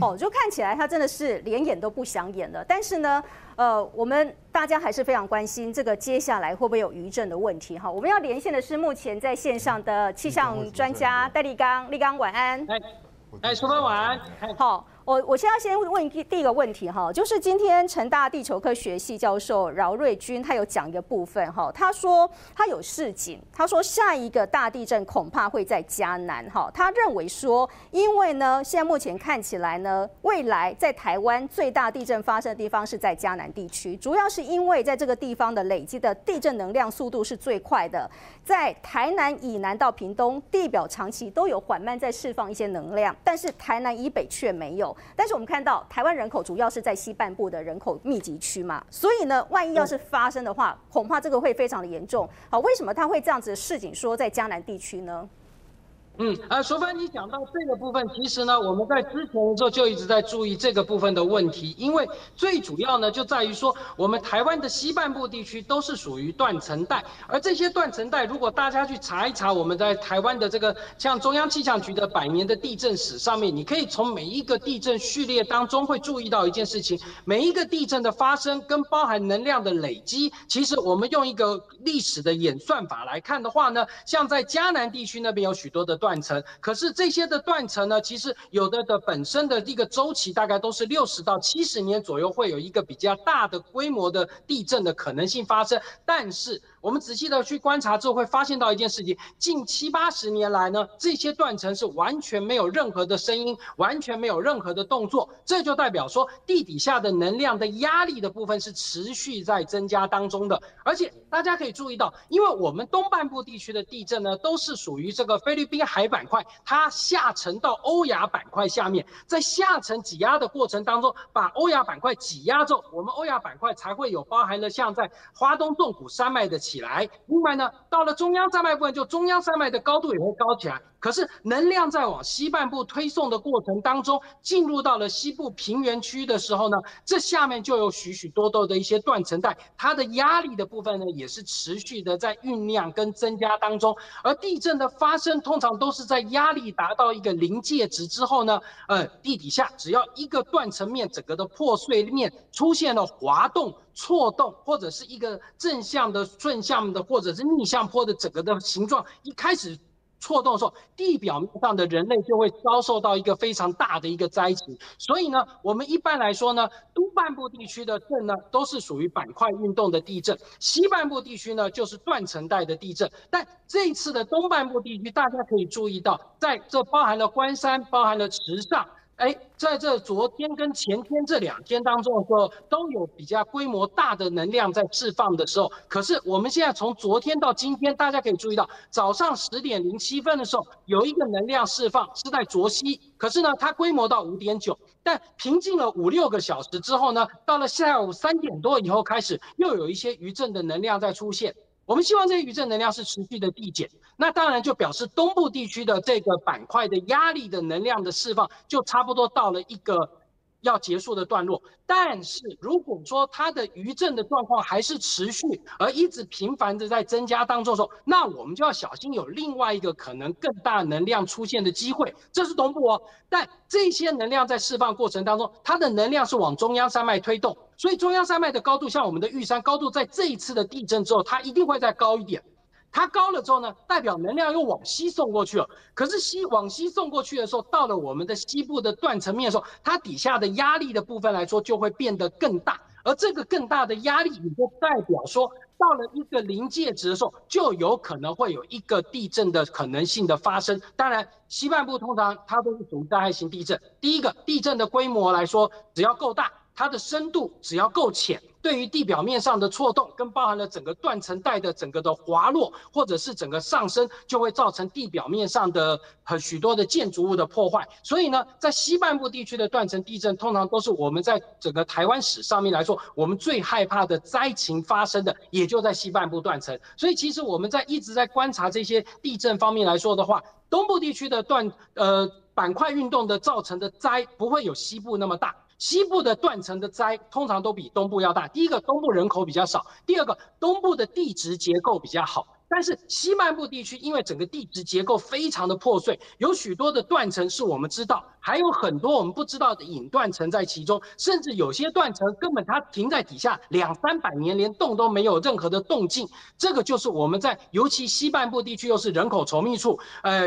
哦，就看起来他真的是连演都不想演了。但是呢，我们大家还是非常关心这个接下来会不会有余震的问题哈。我们要连线的是目前在线上的气象专家戴立刚，立刚晚安。哎，淑芬晚安。好，我现在先问第一个问题哈，就是今天成大地球科学系教授饶瑞君他有讲一个部分哈，他说他有示警，他说下一个大地震恐怕会在嘉南哈，他认为说，因为呢现在目前看起来呢，未来在台湾最大地震发生的地方是在嘉南地区，主要是因为在这个地方的累积的地震能量速度是最快的，在台南以南到屏东地表长期都有缓慢在释放一些能量，但是台南以北却没有。但是我们看到台湾人口主要是在西半部的人口密集区嘛，所以呢，万一要是发生的话，恐怕这个会非常的严重。好，为什么他会这样子示警说在嘉南地区呢？淑芬，你讲到这个部分，其实呢，我们在之前的时候就一直在注意这个部分的问题，因为最主要呢就在于说，我们台湾的西半部地区都是属于断层带，而这些断层带，如果大家去查一查我们在台湾的这个像中央气象局的100年的地震史上面，你可以从每一个地震序列当中会注意到一件事情，每一个地震的发生跟包含能量的累积，其实我们用一个历史的演算法来看的话呢，像在嘉南地区那边有许多的断层，可是这些的断层呢，其实有的本身的一个周期大概都是60到70年左右，会有一个比较大的规模的地震的可能性发生。但是我们仔细的去观察之后，会发现到一件事情：近70、80年来呢，这些断层是完全没有任何的声音，完全没有任何的动作，这就代表说地底下的能量的压力的部分是持续在增加当中的。而且大家可以注意到，因为我们东半部地区的地震呢，都是属于这个菲律宾海板块，它下沉到欧亚板块下面，在下沉挤压的过程当中，把欧亚板块挤压之后，我们欧亚板块才会有包含了像在花东纵谷山脉的起来。另外呢，到了中央山脉部分，就中央山脉的高度也会高起来。可是能量在往西半部推送的过程当中，进入到了西部平原区的时候呢，这下面就有许许多多的一些断层带，它的压力的部分呢，也是持续的在酝酿跟增加当中。而地震的发生通常都是在压力达到一个临界值之后呢，地底下只要一个断层面整个的破碎面出现了滑动、错动，或者是一个正向的、顺向的，或者是逆向坡的整个的形状，一开始错动的时候，地表面上的人类就会遭受到一个非常大的一个灾情。所以呢，我们一般来说呢，东半部地区的震呢，都是属于板块运动的地震；西半部地区呢，就是断层带的地震。但这一次的东半部地区，大家可以注意到，在这包含了关山，包含了池上。在这昨天跟前天这2天当中的时候，都有比较规模大的能量在释放的时候。可是我们现在从昨天到今天，大家可以注意到，早上10:07的时候，有一个能量释放是在卓溪，可是呢，它规模到5.9。但平静了5、6个小时之后呢，到了下午3点多以后开始，又有一些余震的能量在出现。我们希望这些余震能量是持续的递减，那当然就表示东部地区的这个板块的压力的能量的释放就差不多到了一个要结束的段落。但是如果说它的余震的状况还是持续而一直频繁的在增加当中的时候，那我们就要小心有另外一个可能更大能量出现的机会。这是东部哦，但这些能量在释放过程当中，它的能量是往中央山脉推动。所以中央山脉的高度，像我们的玉山高度，在这一次的地震之后，它一定会再高一点。它高了之后呢，代表能量又往西送过去了。可是往西送过去的时候，到了我们的西部的断层面的时候，它底下的压力的部分来说，就会变得更大。而这个更大的压力，也就代表说，到了一个临界值的时候，就有可能会有一个地震的可能性的发生。当然，西半部通常它都是属于灾害型地震。第一个，地震的规模来说，只要够大，它的深度只要够浅，对于地表面上的错动跟包含了整个断层带的整个的滑落，或者是整个上升，就会造成地表面上的许多的建筑物的破坏。所以呢，在西半部地区的断层地震，通常都是我们在整个台湾史上面来说，我们最害怕的灾情发生的，也就在西半部断层。所以其实我们在一直在观察这些地震方面来说的话，东部地区的板块运动的造成的灾不会有西部那么大。西部的断层的灾通常都比东部要大。第一个，东部人口比较少；第二个，东部的地质结构比较好。但是西半部地区因为整个地质结构非常的破碎，有许多的断层是我们知道，还有很多我们不知道的隐断层在其中，甚至有些断层根本它停在底下200-300年，连动都没有任何的动静。这个就是我们在尤其西半部地区又是人口稠密处，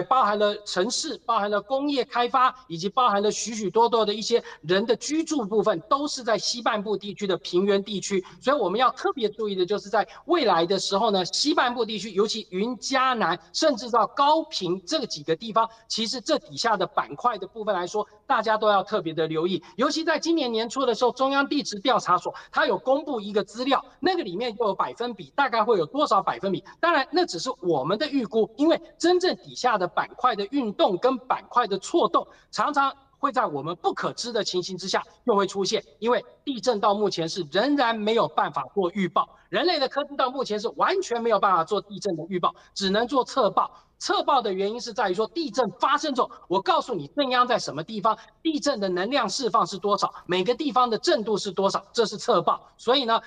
包含了城市，包含了工业开发，以及包含了许多的一些人的居住部分，都是在西半部地区的平原地区。所以我们要特别注意的就是在未来的时候呢，西半部地区尤其云嘉南，甚至到高屏这几个地方，其实这底下的板块的部分来说，大家都要特别的留意。尤其在今年年初的时候，中央地质调查所它有公布一个资料，那个里面就有百分比，大概会有多少百分比？当然那只是我们的预估，因为真正底下的板块的运动跟板块的错动，常常会在我们不可知的情形之下又会出现，因为地震到目前是仍然没有办法做预报，人类的科技到目前是完全没有办法做地震的预报，只能做测报。测报的原因是在于说，地震发生之后，我告诉你震央在什么地方，地震的能量释放是多少，每个地方的震度是多少，这是测报。所以呢，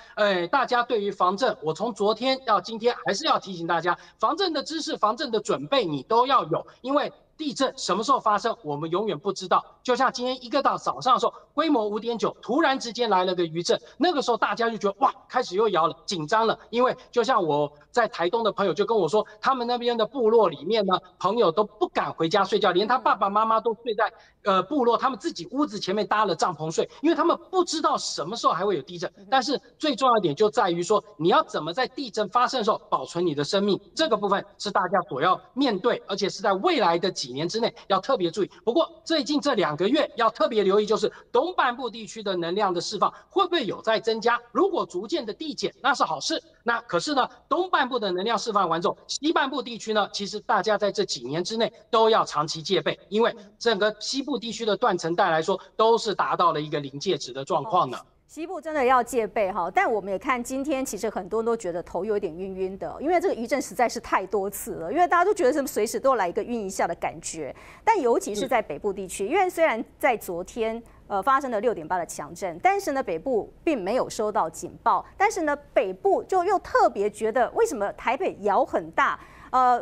大家对于防震，我从昨天到今天还是要提醒大家，防震的知识、防震的准备你都要有，因为地震什么时候发生，我们永远不知道。就像今天一个到早上的时候，规模 5.9， 突然之间来了个余震，那个时候大家就觉得哇，开始又摇了，紧张了。因为就像我在台东的朋友就跟我说，他们那边的部落里面呢，朋友都不敢回家睡觉，连他爸爸妈妈都睡在部落他们自己屋子前面搭了帐篷睡，因为他们不知道什么时候还会有地震。但是最重要一点就在于说，你要怎么在地震发生的时候保存你的生命，这个部分是大家所要面对，而且是在未来的几年之内要特别注意。不过最近这2个月要特别留意，就是东半部地区的能量的释放会不会有在增加？如果逐渐的递减，那是好事。那可是呢，东半部的能量释放完之后，西半部地区呢，其实大家在这几年之内都要长期戒备，因为整个西部地区的断层带来说，都是达到了一个临界值的状况呢。西部真的要戒备哈，但我们也看今天，其实很多人都觉得头有点晕晕的，因为这个余震实在是太多次了，因为大家都觉得什么随时都来一个晕一下的感觉。但尤其是在北部地区，因为虽然在昨天发生了6.8的强震，但是呢北部并没有收到警报，但是呢北部就又特别觉得为什么台北摇很大？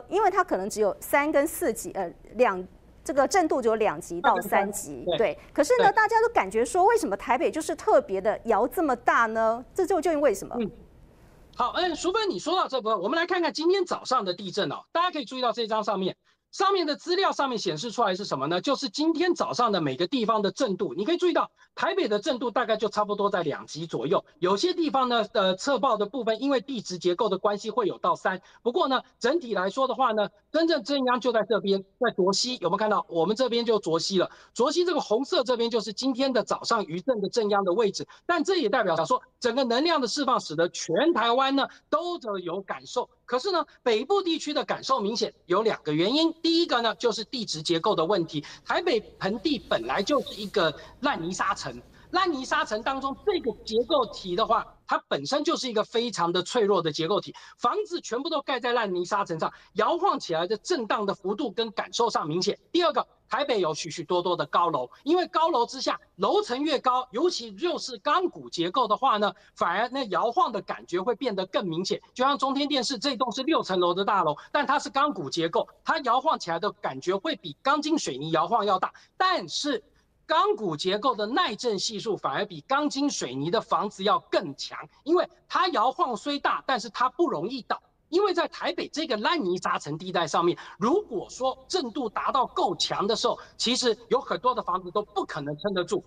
因为它可能只有3跟4级，这个震度只有2级到3级，对。可是呢，大家都感觉说，为什么台北就是特别的摇这么大呢？这究竟为什么？好，淑芬，你说到这部分，我们来看看今天早上的地震哦。大家可以注意到这张上面的资料上面显示出来是什么呢？就是今天早上的每个地方的震度，你可以注意到台北的震度大概就差不多在2级左右，有些地方呢，测报的部分因为地质结构的关系会有到3。不过呢，整体来说的话呢，真正震央就在这边，在卓溪，有没有看到？我们这边就卓溪了，卓溪这个红色这边就是今天的早上余震的震央的位置。但这也代表说，整个能量的释放使得全台湾呢都有感受。可是呢，北部地区的感受明显有2个原因。第一个呢，就是地质结构的问题。台北盆地本来就是一个烂泥沙层，烂泥沙层当中这个结构体的话，它本身就是一个非常的脆弱的结构体，房子全部都盖在烂泥沙层上，摇晃起来的震荡的幅度跟感受上明显。第二个，台北有许多的高楼，因为高楼之下楼层越高，尤其又是钢骨结构的话呢，反而那摇晃的感觉会变得更明显。就像中天电视这栋是6层楼的大楼，但它是钢骨结构，它摇晃起来的感觉会比钢筋水泥摇晃要大，但是钢骨结构的耐震系数反而比钢筋水泥的房子要更强，因为它摇晃虽大，但是它不容易倒。因为在台北这个烂泥沙层地带上面，如果说震度达到够强的时候，其实有很多的房子都不可能撑得住，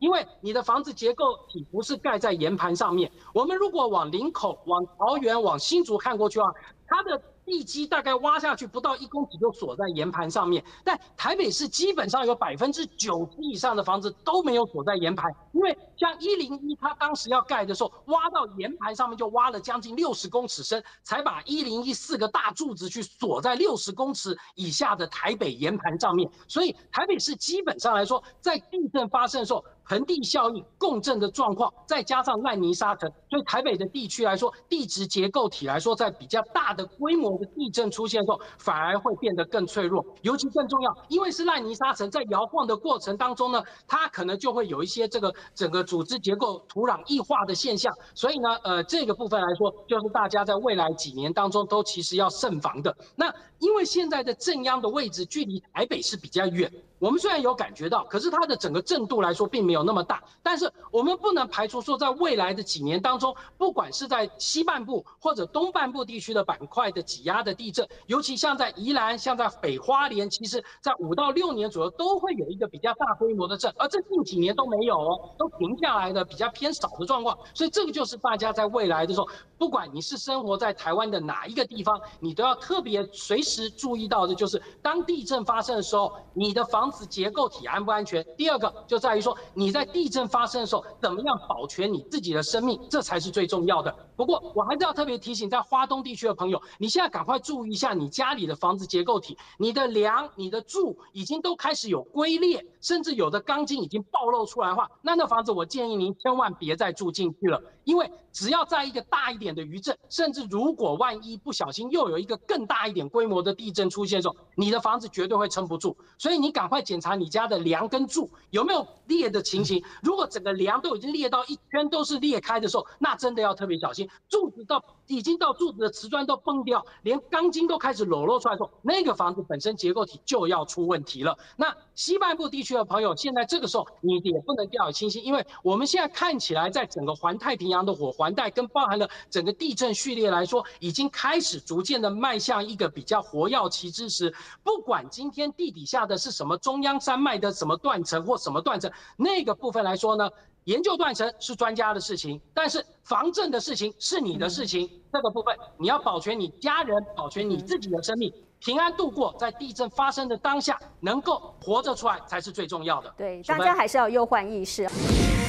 因为你的房子结构体不是盖在岩盘上面。我们如果往林口、往桃园、往新竹看过去啊，它的地基大概挖下去不到1公尺就锁在岩盘上面，但台北市基本上有90%以上的房子都没有锁在岩盘，因为像101它当时要盖的时候，挖到岩盘上面就挖了将近60公尺深，才把1014个大柱子去锁在60公尺以下的台北岩盘上面。所以台北市基本上来说，在地震发生的时候，盆地效应、共振的状况，再加上烂泥沙层，对台北的地区来说，地质结构体来说，在比较大的规模一个地震出现的时候，反而会变得更脆弱。尤其更重要，因为是烂泥沙层，在摇晃的过程当中呢，它可能就会有一些这个整个组织结构、土壤异化的现象。所以呢，这个部分来说，就是大家在未来几年当中都其实要慎防的。那因为现在的震央的位置距离台北是比较远。 我们虽然有感觉到，可是它的整个震度来说并没有那么大。但是我们不能排除说，在未来的几年当中，不管是在西半部或者东半部地区的板块的挤压的地震，尤其像在宜兰、像在北花莲，其实在5到6年左右都会有一个比较大规模的震，而这近几年都没有哦，都停下来的比较偏少的状况。所以这个就是大家在未来的时候，不管你是生活在台湾的哪一个地方，你都要特别随时注意到的，就是当地震发生的时候，你的房子 结构体安不安全？第二个就在于说，你在地震发生的时候，怎么样保全你自己的生命，这才是最重要的。不过，我还是要特别提醒在花东地区的朋友，你现在赶快注意一下你家里的房子结构体，你的梁、你的柱已经都开始有龟裂，甚至有的钢筋已经暴露出来的话，那房子我建议您千万别再住进去了，因为只要在一个大一点的余震，甚至如果万一不小心又有一个更大一点规模的地震出现的时候，你的房子绝对会撑不住，所以你赶快 检查你家的梁跟柱有没有裂的情形，如果整个梁都已经裂到一圈都是裂开的时候，那真的要特别小心。柱子已经到柱子的瓷砖都崩掉，连钢筋都开始裸露出来的时候，那个房子本身结构体就要出问题了。那西半部地区的朋友，现在这个时候你也不能掉以轻心，因为我们现在看起来，在整个环太平洋的火环带跟包含了整个地震序列来说，已经开始逐渐的迈向一个比较活跃期之时。不管今天地底下的是什么中央山脉的什么断层或什么断层，那个部分来说呢，研究断层是专家的事情，但是防震的事情是你的事情。这个部分你要保全你家人，保全你自己的生命，平安度过，在地震发生的当下能够活着出来才是最重要的。对，大家还是要忧患意识。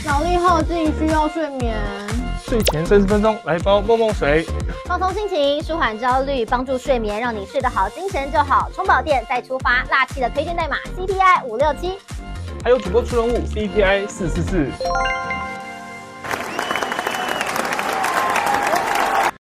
脑力耗尽需要睡眠，睡前30分钟来包梦梦水，放松心情，舒缓焦虑，帮助睡眠，让你睡得好，精神就好。充饱电再出发，辣气的推荐代码 CPI 567，还有主播出任务 CPI 444。